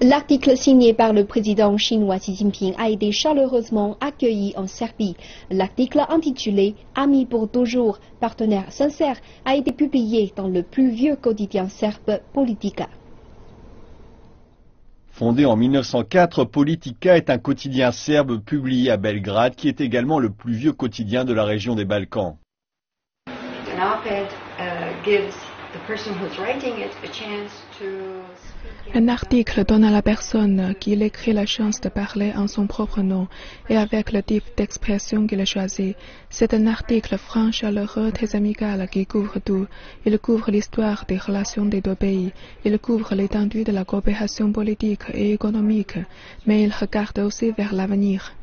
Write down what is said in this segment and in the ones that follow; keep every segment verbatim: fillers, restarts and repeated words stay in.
L'article signé par le président chinois Xi Jinping a été chaleureusement accueilli en Serbie. L'article intitulé « Amis pour toujours, partenaires sincères » a été publié dans le plus vieux quotidien serbe Politika. Fondé en mille neuf cent quatre, Politika est un quotidien serbe publié à Belgrade qui est également le plus vieux quotidien de la région des Balkans. Un article donne à la personne qui l'écrit la chance de parler en son propre nom et avec le type d'expression qu'il choisit. C'est un article franc, chaleureux, très amical qui couvre tout. Il couvre l'histoire des relations des deux pays. Il couvre l'étendue de la coopération politique et économique, mais il regarde aussi vers l'avenir.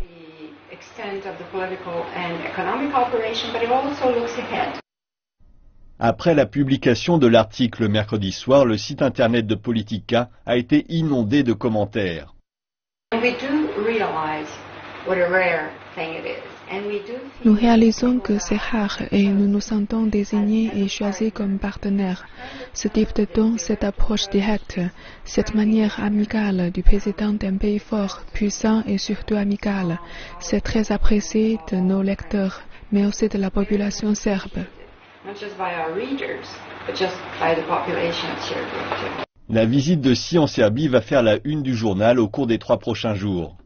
Après la publication de l'article mercredi soir, le site internet de Politika a été inondé de commentaires. Nous réalisons que c'est rare et nous nous sentons désignés et choisis comme partenaires. Ce type de don, cette approche directe, cette manière amicale du président d'un pays fort, puissant et surtout amical, c'est très apprécié de nos lecteurs, mais aussi de la population serbe. La visite de Xi en Serbie va faire la une du journal au cours des trois prochains jours.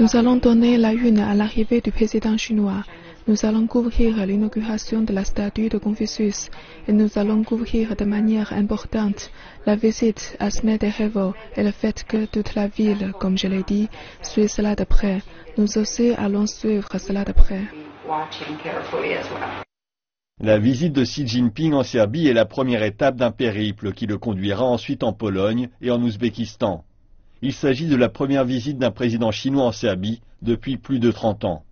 Nous allons donner la une à l'arrivée du président chinois. Nous allons couvrir l'inauguration de la statue de Confucius et nous allons couvrir de manière importante la visite à Smederevo et le fait que toute la ville, comme je l'ai dit, suit cela de près. Nous aussi allons suivre cela de près. La visite de Xi Jinping en Serbie est la première étape d'un périple qui le conduira ensuite en Pologne et en Ouzbékistan. Il s'agit de la première visite d'un président chinois en Serbie depuis plus de trente ans.